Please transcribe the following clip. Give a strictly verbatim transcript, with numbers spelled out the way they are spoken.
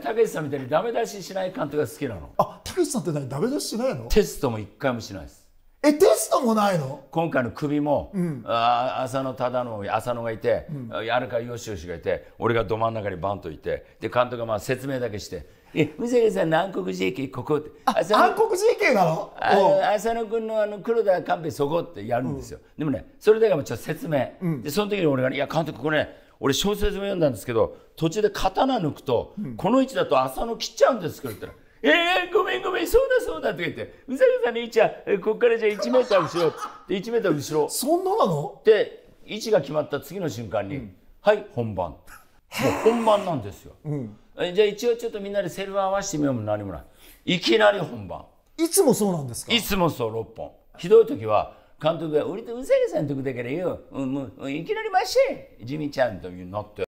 たけしさんみたいにダメ出ししない監督が好きなの。あ、たけしさんって何、ダメ出ししないの？テストも一回もしないです。え、テストもないの？今回の首も、うん、あ浅野忠信、浅野がいて、うん、荒川よしよしがいて、俺がど真ん中にバンといて、で監督がまあ説明だけして「え武蔵さん南国寺駅ここ」って「あ南国寺駅なの？浅野君 の, あの黒田寛平そこ」ってやるんですよ、うん、でもねそれだけはちょっと説明、うん、でその時に俺が、ね「いや監督これね俺小説も読んだんですけど途中で刀抜くと、うん、この位置だと浅野切っちゃうんですけど」って言ったら「えー、ごめんごめんそうだそうだ」って言って「うさぎさんの位置はこっからじゃあいちメーター後ろ」でいちメーター後ろそんななので位置が決まった次の瞬間に「うん、はい本番」もう本番なんですよ、うん、じゃあ一応ちょっとみんなでセルフ合わせてみようも何もない、いきなり本番。いつもそうなんですか？いつもそうろっぽん。ひどい時は監督が「俺とうさぎさんのとこだからよ、うん、もういきなりマシージミちゃん」というのって。